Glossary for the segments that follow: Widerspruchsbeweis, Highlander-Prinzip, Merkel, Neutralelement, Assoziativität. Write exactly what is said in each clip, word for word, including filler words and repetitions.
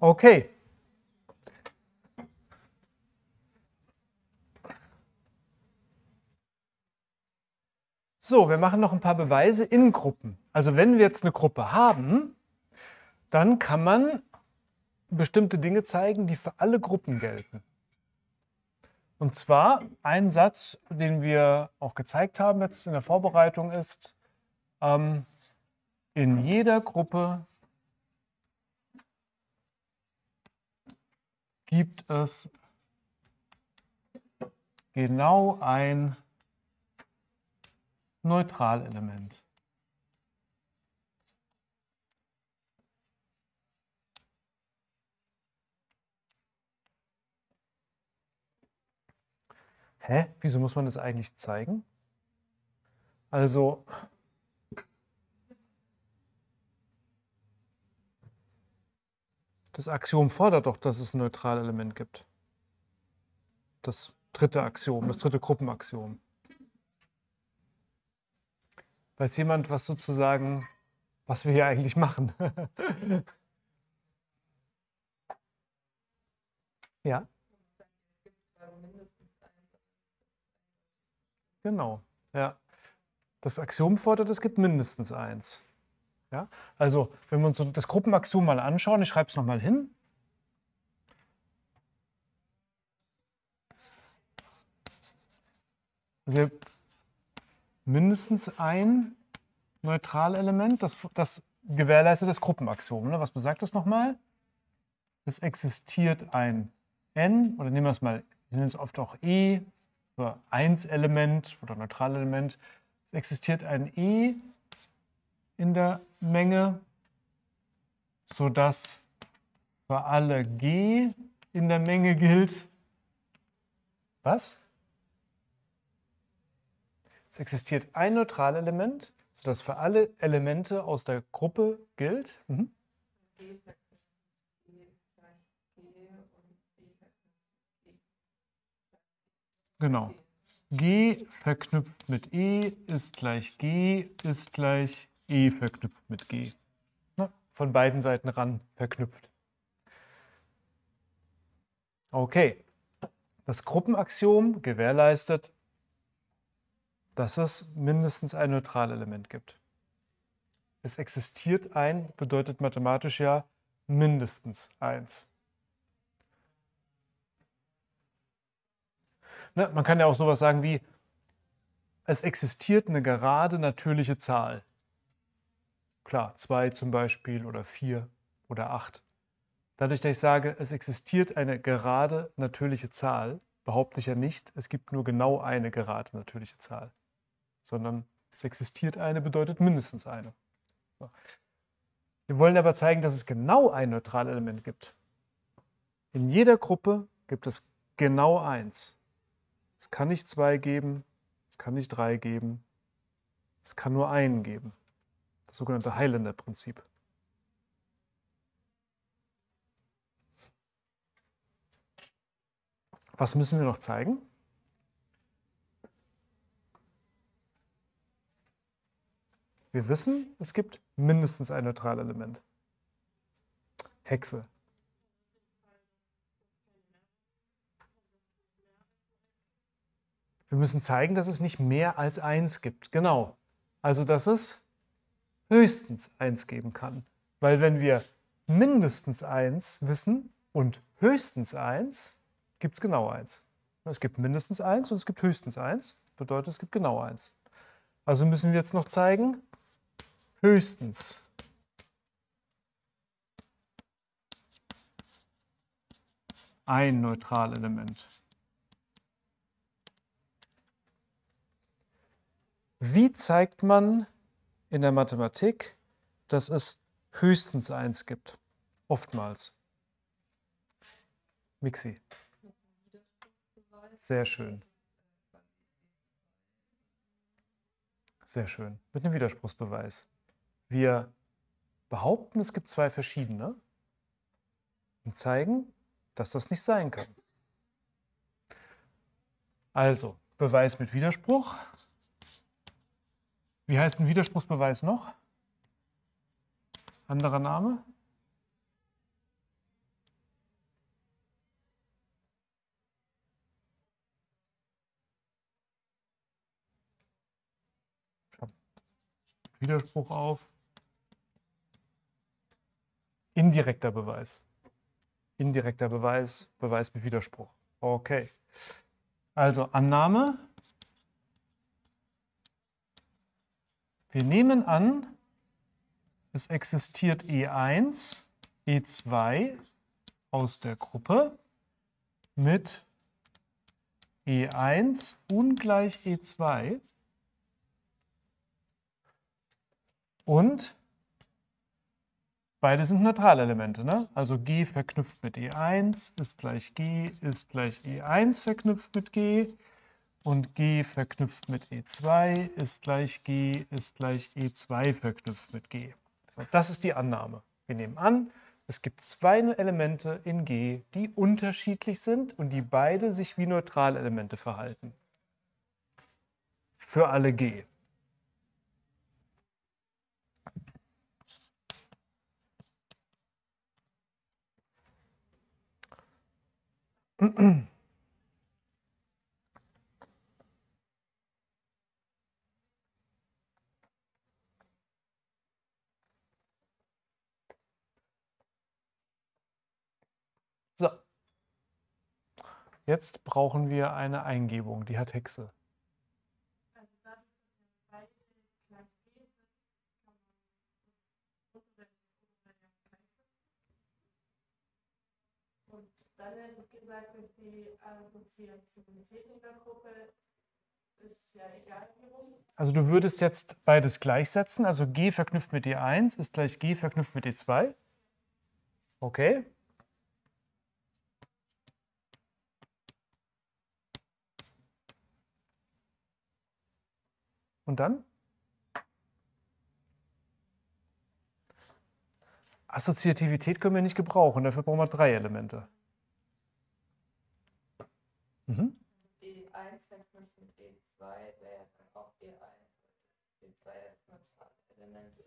Okay. So, wir machen noch ein paar Beweise in Gruppen. Also wenn wir jetzt eine Gruppe haben, dann kann man bestimmte Dinge zeigen, die für alle Gruppen gelten. Und zwar ein Satz, den wir auch gezeigt haben jetzt in der Vorbereitung ist, ähm, in jeder Gruppe gibt es genau ein Neutralelement. Hä? Wieso muss man das eigentlich zeigen? Also, das Axiom fordert doch, dass es ein Neutralelement gibt. Das dritte Axiom, das dritte Gruppenaxiom. Weiß jemand, was sozusagen, was wir hier eigentlich machen? Ja? Genau, ja. Das Axiom fordert, es gibt mindestens eins. Ja? Also, wenn wir uns das Gruppenaxiom mal anschauen, ich schreibe es nochmal hin. Also, mindestens ein Neutralelement, das, das gewährleistet das Gruppenaxiom. Ne? Was besagt das nochmal? Es existiert ein N, oder nehmen wir es mal, wir nennen es oft auch E, für eins-Element oder Neutralelement. Es existiert ein E in der Menge, sodass für alle G in der Menge gilt. Was? Es existiert ein Neutralelement, sodass für alle Elemente aus der Gruppe gilt. Mhm. Genau. G verknüpft mit E ist gleich G ist gleich E verknüpft mit G. Na, von beiden Seiten ran verknüpft. Okay. Das Gruppenaxiom gewährleistet, dass es mindestens ein Neutralelement gibt. Es existiert ein, bedeutet mathematisch ja mindestens eins. Ne, man kann ja auch sowas sagen wie, es existiert eine gerade natürliche Zahl. Klar, zwei zum Beispiel oder vier oder acht. Dadurch, dass ich sage, es existiert eine gerade natürliche Zahl, behaupte ich ja nicht, es gibt nur genau eine gerade natürliche Zahl. Sondern es existiert eine, bedeutet mindestens eine. So. Wir wollen aber zeigen, dass es genau ein Neutralelement gibt. In jeder Gruppe gibt es genau eins. Es kann nicht zwei geben, es kann nicht drei geben, es kann nur einen geben. Das sogenannte Highlander-Prinzip. Was müssen wir noch zeigen? Wir wissen, es gibt mindestens ein Neutralelement. Hexe. Wir müssen zeigen, dass es nicht mehr als eins gibt. Genau. Also, dass es höchstens eins geben kann. Weil wenn wir mindestens eins wissen und höchstens eins, gibt es genau eins. Es gibt mindestens eins und es gibt höchstens eins. Bedeutet, es gibt genau eins. Also müssen wir jetzt noch zeigen, höchstens. Ein Neutralelement. Wie zeigt man in der Mathematik, dass es höchstens eins gibt? Oftmals. Mixi. Sehr schön. Sehr schön. Mit einem Widerspruchsbeweis. Wir behaupten, es gibt zwei verschiedene und zeigen, dass das nicht sein kann. Also, Beweis mit Widerspruch. Wie heißt ein Widerspruchsbeweis noch? Anderer Name? Ich habe Widerspruch auf. Indirekter Beweis. Indirekter Beweis, Beweis mit Widerspruch. Okay. Also Annahme. Wir nehmen an, es existiert E eins, E zwei aus der Gruppe mit E eins ungleich E zwei und beide sind Neutralelemente, ne? Also G verknüpft mit E eins ist gleich G ist gleich E eins verknüpft mit G und G verknüpft mit E zwei ist gleich G ist gleich E zwei verknüpft mit G. Das ist die Annahme. Wir nehmen an, es gibt zwei Elemente in G, die unterschiedlich sind und die beide sich wie Neutralelemente verhalten. Für alle G. So, jetzt brauchen wir eine Eingebung, die hat Hexe. Dann hätte ich gesagt, die Assoziativität in der Gruppe ist ja egal wie rum. Also du würdest jetzt beides gleichsetzen, also G verknüpft mit E eins ist gleich G verknüpft mit E zwei. Okay. Und dann? Assoziativität können wir nicht gebrauchen, dafür brauchen wir drei Elemente. Mhm. E eins verknüpft mit E zwei wäre dann auch E eins. E zwei als Neutralelement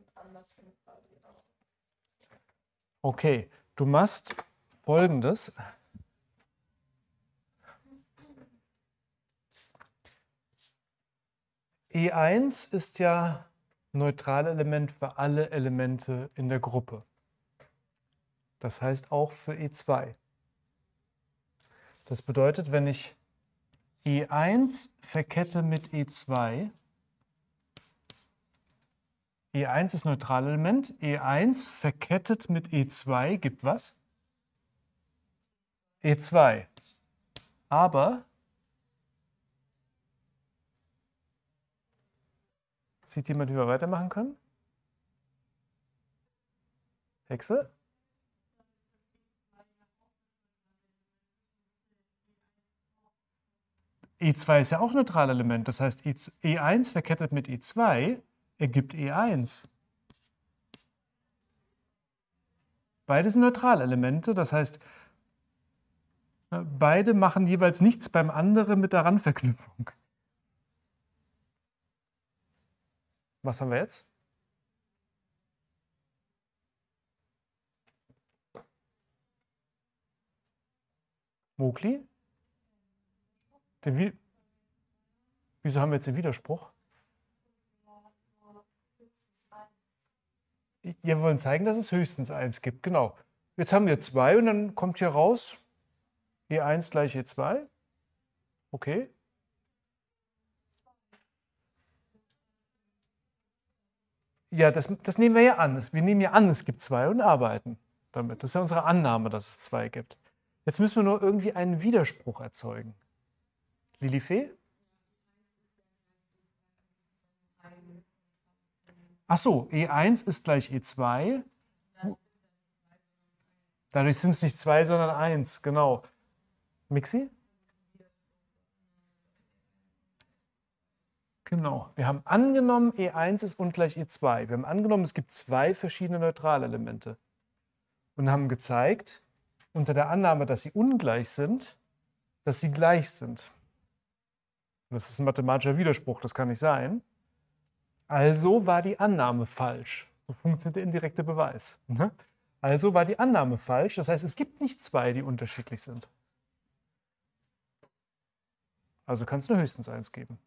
ist anders quasi auch. Okay, du machst Folgendes. E eins ist ja Neutralelement für alle Elemente in der Gruppe. Das heißt auch für E zwei. Das bedeutet, wenn ich E eins verkette mit E zwei, E eins ist Neutralelement, E eins verkettet mit E zwei gibt was? E zwei. Aber sieht jemand, wie wir weitermachen können? Hexe? E zwei ist ja auch Neutralelement, das heißt E eins verkettet mit E zwei ergibt E eins. Beides sind Neutralelemente, das heißt, beide machen jeweils nichts beim anderen mit der Randverknüpfung. Was haben wir jetzt? Mogli? Den Wieso haben wir jetzt den Widerspruch? Wir wollen zeigen, dass es höchstens eins gibt. Genau. Jetzt haben wir zwei und dann kommt hier raus E eins gleich E zwei. Okay. Ja, das, das nehmen wir ja an. Wir nehmen ja an, es gibt zwei und arbeiten damit. Das ist ja unsere Annahme, dass es zwei gibt. Jetzt müssen wir nur irgendwie einen Widerspruch erzeugen. Lilifee? Ach so, E eins ist gleich E zwei. Dadurch sind es nicht zwei, sondern eins, genau. Mixi? Genau, wir haben angenommen, E eins ist ungleich E zwei. Wir haben angenommen, es gibt zwei verschiedene Neutralelemente. Und haben gezeigt, unter der Annahme, dass sie ungleich sind, dass sie gleich sind. Und das ist ein mathematischer Widerspruch, das kann nicht sein. Also war die Annahme falsch. So funktioniert der indirekte Beweis. Ne? Also war die Annahme falsch. Das heißt, es gibt nicht zwei, die unterschiedlich sind. Also kann es nur höchstens eins geben.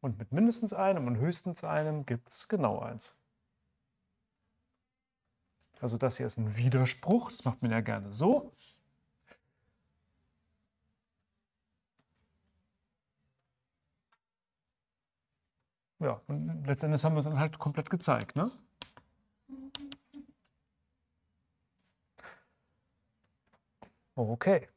Und mit mindestens einem und höchstens einem gibt es genau eins. Also das hier ist ein Widerspruch. Das macht man ja gerne so. Ja, und letztendlich haben wir es dann halt komplett gezeigt, ne? Okay.